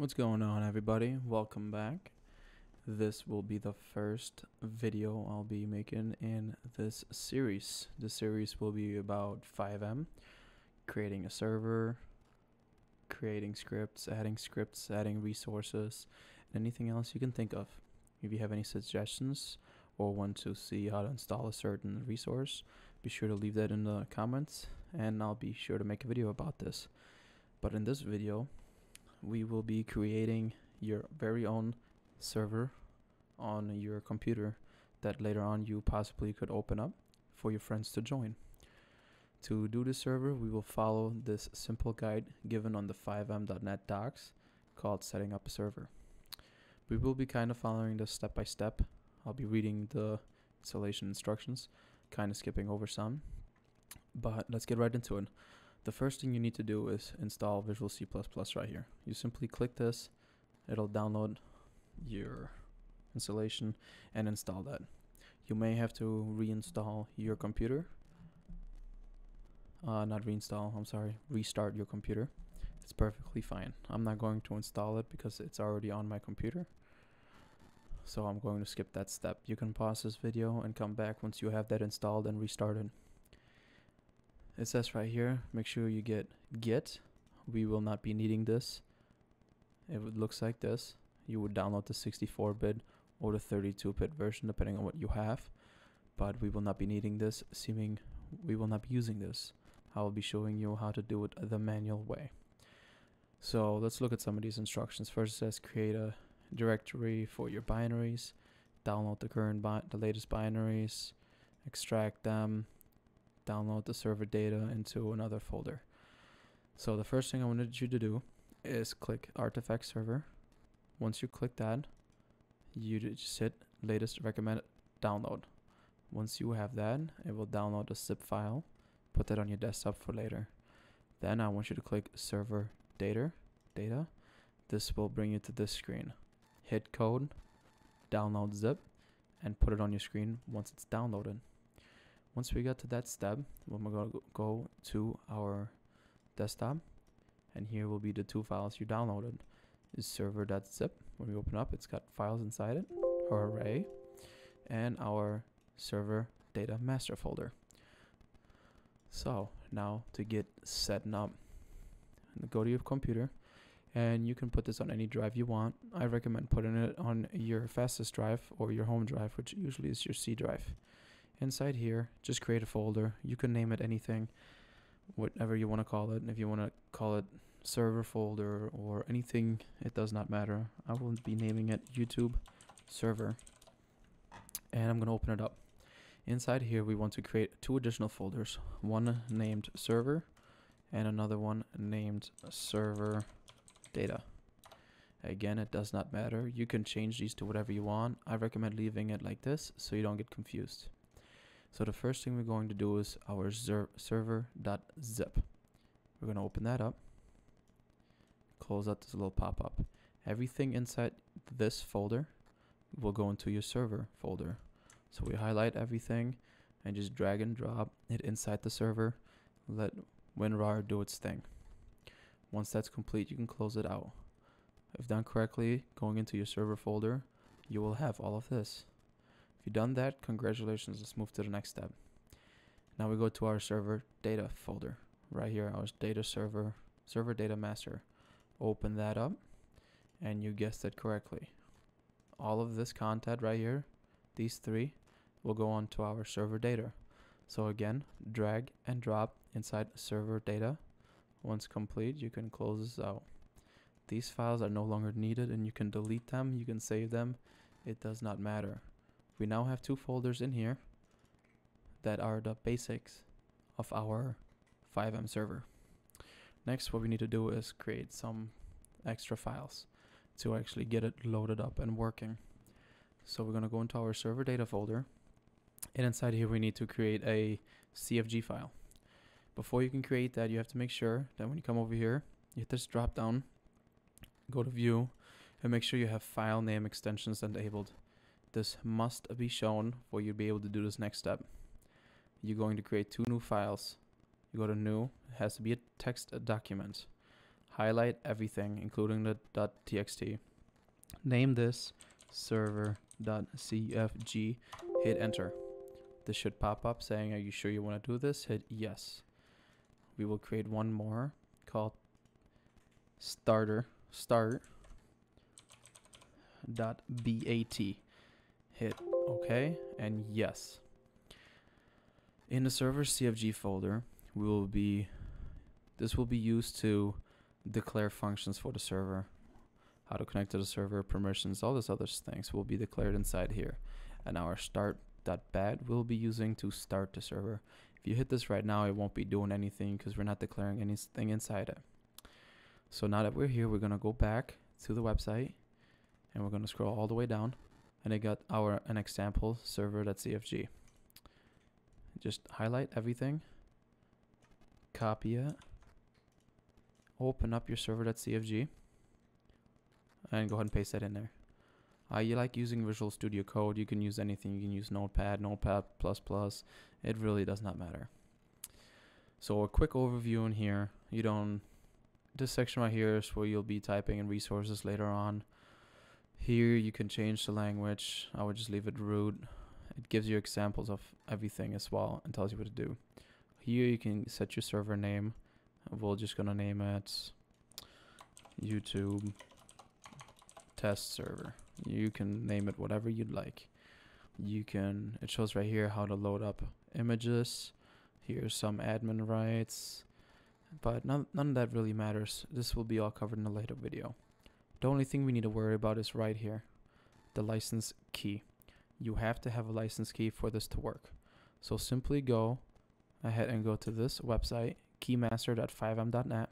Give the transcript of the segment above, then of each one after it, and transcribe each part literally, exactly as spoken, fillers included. What's going on, everybody? Welcome back. This will be the first video I'll be making in this series. The series will be about FiveM, creating a server, creating scripts, adding scripts, adding resources, and anything else you can think of. If you have any suggestions or want to see how to install a certain resource, be sure to leave that in the comments and I'll be sure to make a video about this. But in this video, we will be creating your very own server on your computer that later on you possibly could open up for your friends to join. To do this server, we will follow this simple guide given on the FiveM dot net docs called Setting Up a Server. We will be kind of following this step by step. I'll be reading the installation instructions, kind of skipping over some, but let's get right into it. The first thing you need to do is install Visual C plus plus right here. You simply click this, it'll download your installation and install that. You may have to reinstall your computer. Uh, not reinstall, I'm sorry, restart your computer. It's perfectly fine. I'm not going to install it because it's already on my computer. So I'm going to skip that step. You can pause this video and come back once you have that installed and restarted. It says right here, make sure you get Git. We will not be needing this. It looks like this. You would download the sixty-four bit or the thirty-two bit version depending on what you have. But we will not be needing this, seeming we will not be using this. I will be showing you how to do it the manual way. So let's look at some of these instructions. First it says create a directory for your binaries, download the current bi the latest binaries, extract them, download the server data into another folder. So the first thing I wanted you to do is click artifact server. Once you click that, you just hit latest recommended download. Once you have that, it will download a zip file, put that on your desktop for later. Then I want you to click server data. data. This will bring you to this screen. Hit code, download zip, and put it on your screen once it's downloaded. Once we got to that step, we're going to go to our desktop, and here will be the two files you downloaded. It's server.zip. When we open up, it's got files inside it, our array, and our server data master folder. So now to get set up, go to your computer, and you can put this on any drive you want. I recommend putting it on your fastest drive or your home drive, which usually is your C drive. Inside here, just create a folder. You can name it anything, whatever you want to call it. And if you want to call it server folder or anything, it does not matter. I will be naming it YouTube server. And I'm going to open it up. Inside here, we want to create two additional folders. One named server and another one named server data. Again, it does not matter. You can change these to whatever you want. I recommend leaving it like this so you don't get confused. So the first thing we're going to do is our server.zip. We're going to open that up, close out this little pop-up. Everything inside this folder will go into your server folder. So we highlight everything and just drag and drop it inside the server. Let WinRAR do its thing. Once that's complete, you can close it out. If done correctly, going into your server folder, you will have all of this. If you've done that, congratulations, let's move to the next step. Now we go to our server data folder. Right here, our data server, server data master. Open that up, and you guessed it correctly. All of this content right here, these three, will go on to our server data. So again, drag and drop inside server data. Once complete, you can close this out. These files are no longer needed, and you can delete them, you can save them, it does not matter. We now have two folders in here that are the basics of our FiveM server. Next, what we need to do is create some extra files to actually get it loaded up and working. So we're going to go into our server data folder, and inside here we need to create a C F G file. Before you can create that, you have to make sure that when you come over here, you hit this drop down, go to view, and make sure you have file name extensions enabled. This must be shown for you to be able to do this next step. You're going to create two new files. You go to new, it has to be a text document. highlight everything, including the .txt. Name this server dot c f g, hit enter. This should pop up saying, are you sure you want to do this? Hit yes. We will create one more called starter start dot bat. Hit OK and yes. In the server C F G folder, we will be this will be used to declare functions for the server, how to connect to the server, permissions, all those other things will be declared inside here. And our start dot bat will be using to start the server. If you hit this right now, it won't be doing anything because we're not declaring anything inside it. So now that we're here, we're gonna go back to the website and we're gonna scroll all the way down, and I got our an example server dot c f g. Just highlight everything, copy it, open up your server dot c f g, and go ahead and paste that in there. Uh, you like using Visual Studio Code, you can use anything. You can use Notepad, Notepad plus plus. It really does not matter. So a quick overview in here. You don't. This section right here is where you'll be typing in resources later on. Here you can change the language. I would just leave it root. It gives you examples of everything as well and tells you what to do. Here you can set your server name. We're just gonna name it YouTube test server. You can name it whatever you'd like. You can, it shows right here how to load up images. Here's some admin rights, but none, none of that really matters. This will be all covered in a later video. The only thing we need to worry about is right here, the license key. You have to have a license key for this to work. So simply go ahead and go to this website, keymaster dot Five M dot net.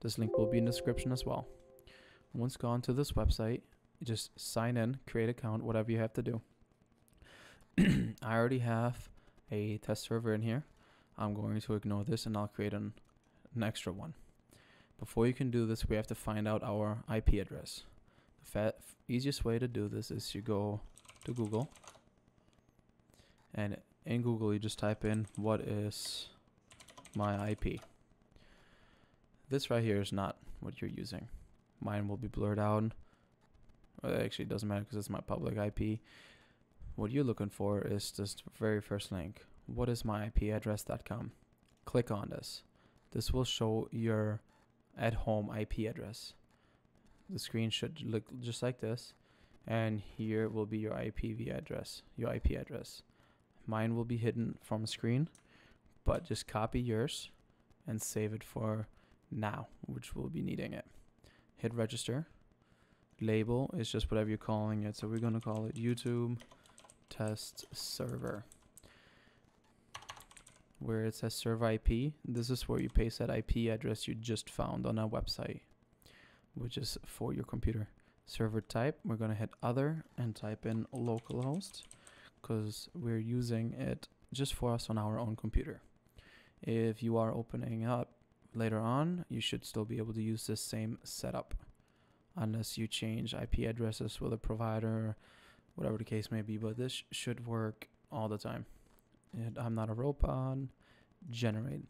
This link will be in the description as well. Once gone to this website, just sign in, create account, whatever you have to do. I already have a test server in here. I'm going to ignore this and I'll create an, an extra one. Before you can do this, we have to find out our I P address. The fat, easiest way to do this is you go to Google, and in Google you just type in what is my I P. This right here is not what you're using. Mine will be blurred out. Well, actually, it doesn't matter because it's my public I P. What you're looking for is this very first link, what is my I P address dot com. Click on this. This will show your at-home I P address. The screen should look just like this, and here will be your I P V address, your I P address. Mine will be hidden from the screen, but just copy yours and save it for now, which we'll be needing it. Hit register. Label is just whatever you're calling it, so we're going to call it YouTube test server. Where it says server I P, this is where you paste that I P address you just found on our website, which is for your computer. Server type, we're going to hit other and type in localhost because we're using it just for us on our own computer. If you are opening up later on, you should still be able to use this same setup, unless you change I P addresses with a provider, whatever the case may be, but this sh should work all the time. And I'm not a robot. Generate.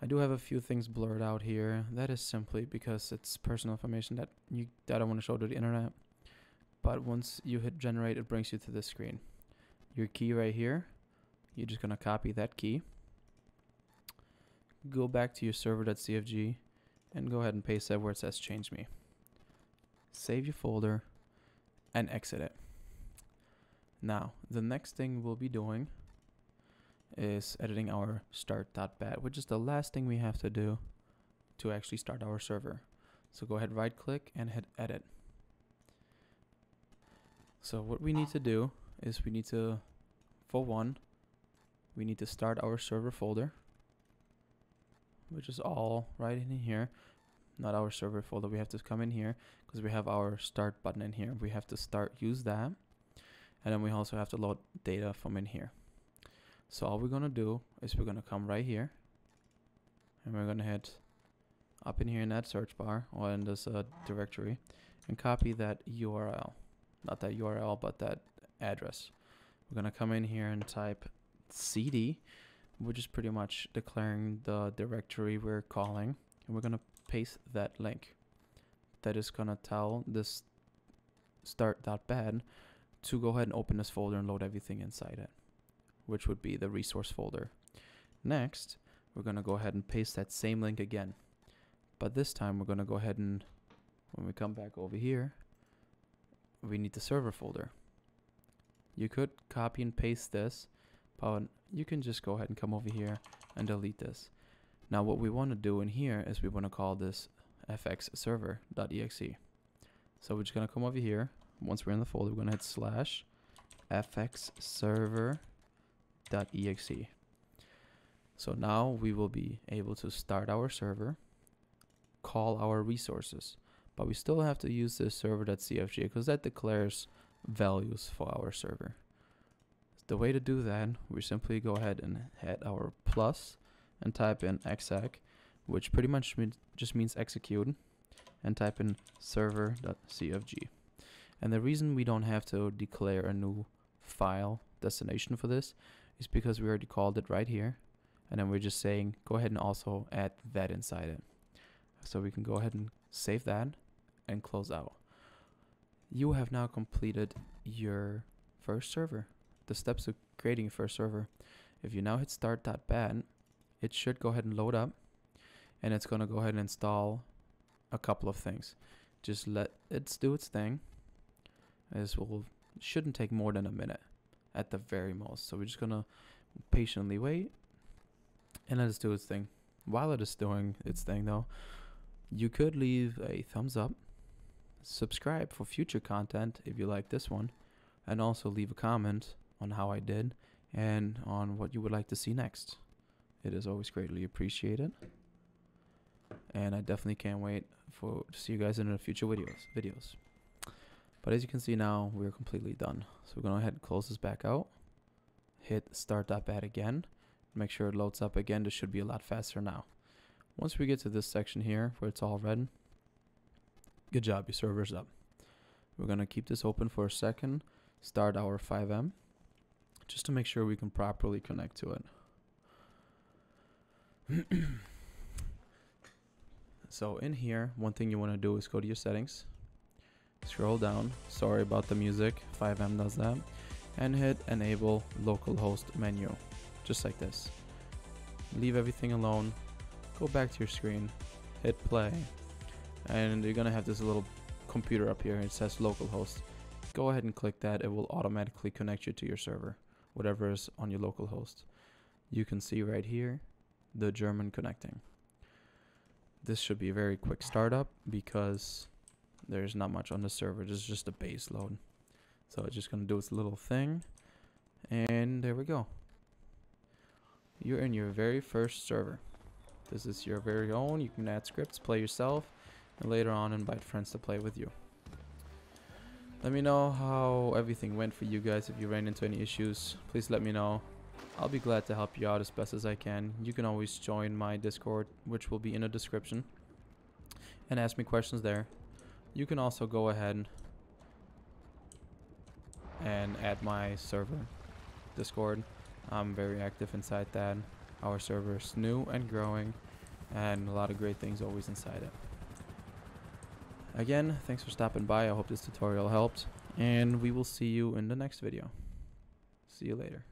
I do have a few things blurred out here. That is simply because it's personal information that you that I want to show to the internet. But once you hit generate, it brings you to this screen. Your key right here, you're just gonna copy that key. Go back to your server dot c f g and go ahead and paste that where it says change me. Save your folder and exit it. Now, the next thing we'll be doing is editing our start dot bat, which is the last thing we have to do to actually start our server. So go ahead, right click and hit edit. So what we need to do is we need to, for one, we need to start our server folder, which is all right in here. Not our server folder, we have to come in here because we have our start button in here. We have to start, use that, and then we also have to load data from in here. So all we're gonna do is we're gonna come right here and we're gonna hit up in here in that search bar or in this uh, directory and copy that U R L. Not that U R L, but that address. We're gonna come in here and type cd, which is pretty much declaring the directory we're calling, and we're gonna paste that link. That is gonna tell this start.bat to go ahead and open this folder and load everything inside it, which would be the resource folder. Next, we're gonna go ahead and paste that same link again. But this time we're gonna go ahead and, when we come back over here, we need the server folder. You could copy and paste this, but you can just go ahead and come over here and delete this. Now what we wanna do in here is we wanna call this f x server dot e x e. So we're just gonna come over here. Once we're in the folder, we're gonna hit slash f x server dot e x e. So now we will be able to start our server, call our resources, but we still have to use this server.cfg because that declares values for our server. The way to do that, we simply go ahead and hit our plus and type in exec, which pretty much mean, just means execute, and type in server.cfg. And the reason we don't have to declare a new file destination for this is because we already called it right here, and then we're just saying go ahead and also add that inside it. So we can go ahead and save that and close out. You have now completed your first server, the steps to creating your first server. If you now hit start.bat, it should go ahead and load up, and it's going to go ahead and install a couple of things. Just let it do its thing. This will shouldn't take more than a minute at the very most. So we're just going to patiently wait and let it do its thing. While it is doing its thing though, you could leave a thumbs up, subscribe for future content if you like this one, and also leave a comment on how I did and on what you would like to see next. It is always greatly appreciated. And I definitely can't wait for to see you guys in the future videos. videos. But as you can see now, we're completely done. So we're going to go ahead and close this back out. Hit start.bat again. Make sure it loads up again. This should be a lot faster now. Once we get to this section here where it's all red, good job, your server's up. We're going to keep this open for a second. Start our FiveM just to make sure we can properly connect to it. So in here, one thing you want to do is go to your settings, scroll down, sorry about the music, FiveM does that, and hit enable localhost menu, just like this. Leave everything alone, go back to your screen, hit play, and you're going to have this little computer up here, it says localhost. Go ahead and click that, it will automatically connect you to your server, whatever is on your localhost. You can see right here, the German connecting. This should be a very quick startup because there's not much on the server. This is just a base load. So it's just going to do its little thing. And there we go. You're in your very first server. This is your very own. You can add scripts, play yourself, and later on invite friends to play with you. Let me know how everything went for you guys. If you ran into any issues, please let me know. I'll be glad to help you out as best as I can. You can always join my Discord, which will be in the description, and ask me questions there. You can also go ahead and add my server Discord. I'm very active inside that. Our server is new and growing, and a lot of great things always inside it. Again, thanks for stopping by. I hope this tutorial helped, and we will see you in the next video. See you later.